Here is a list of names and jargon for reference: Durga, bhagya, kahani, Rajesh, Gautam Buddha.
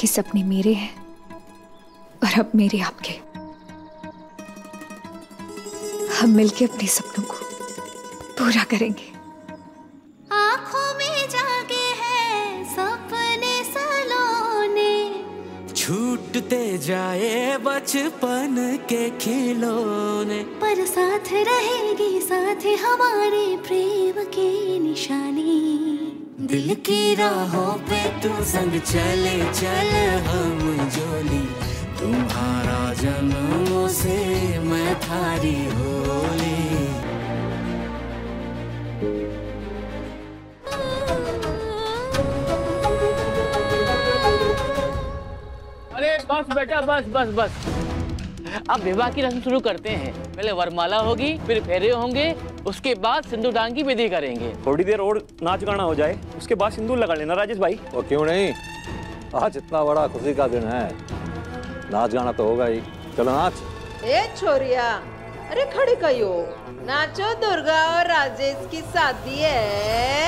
आपके सपने मेरे हैं और अब मेरे आपके। हम मिलके अपने सपनों को पूरा करेंगे। आँखों में जागे हैं सपने सलोने, छूटते जाए बचपन के खिलौने, पर साथ रहेगी साथ हमारे प्रेम की निशानी। दिल की राहों पे तू संग चले चल हम जोली, तुम्हारा जन्मों से मैं थारी होली। अरे बस बेटा बस बस बस, अब विवाह की रस्म शुरू करते हैं। पहले वरमाला होगी, फिर फेरे होंगे, उसके बाद सिंदूरदान की विधि करेंगे। थोड़ी देर और नाच गाना हो जाए, उसके बाद सिंदूर लगा लेना राजेश भाई। और क्यों नहीं, आज इतना बड़ा खुशी का दिन है, नाच गाना तो होगा ही। चलो नाच। ए छोरिया, अरे खड़ी कहियो, नाचो, दुर्गा और राजेश की शादी है।